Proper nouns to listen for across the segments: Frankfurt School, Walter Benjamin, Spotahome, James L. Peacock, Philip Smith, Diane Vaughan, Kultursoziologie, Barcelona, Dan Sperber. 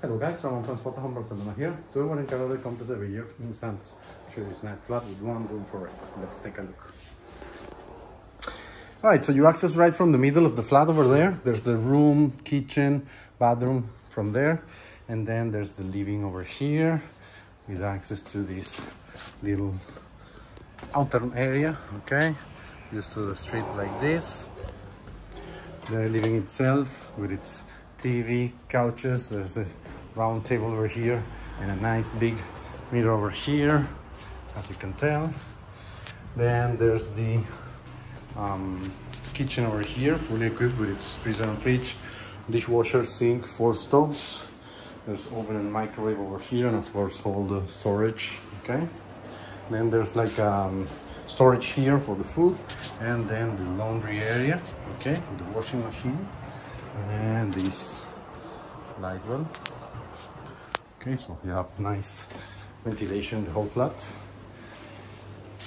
Hello guys, Ramon from Spotahome, Barcelona here. Today we're going to this video in Sands. Show you nice flat with one room for it. Let's take a look. Alright, so you access right from the middle of the flat over there. There's the room, kitchen, bathroom from there. And then there's the living over here with access to this little outer area, okay? Just to the street like this. The living itself with its TV, couches, there's a round table over here and a nice big mirror over here, as you can tell. Then there's the kitchen over here, fully equipped with its freezer and fridge, dishwasher, sink, 4 stoves. There's oven and microwave over here, and of course all the storage, okay? Then there's like storage here for the food, and then the laundry area, okay, the washing machine. And this light bulb. Okay, so you have nice ventilation, the whole flat.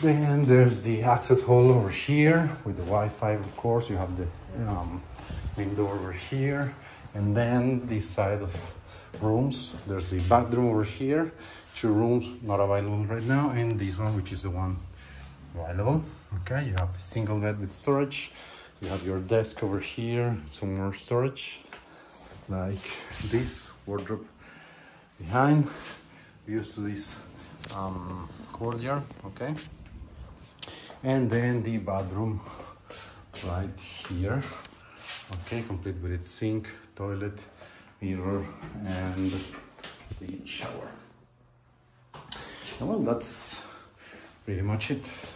Then there's the access hall over here with the Wi-Fi, of course. You have the main door over here. And then this side of rooms, there's the bathroom over here. 2 rooms not available right now. And this one, which is the one available. Okay, you have a single bed with storage. You have your desk over here, some more storage, like this wardrobe behind, used to this courtyard, okay? And then the bathroom right here, okay, complete with its sink, toilet, mirror, and the shower. And well, that's pretty much it.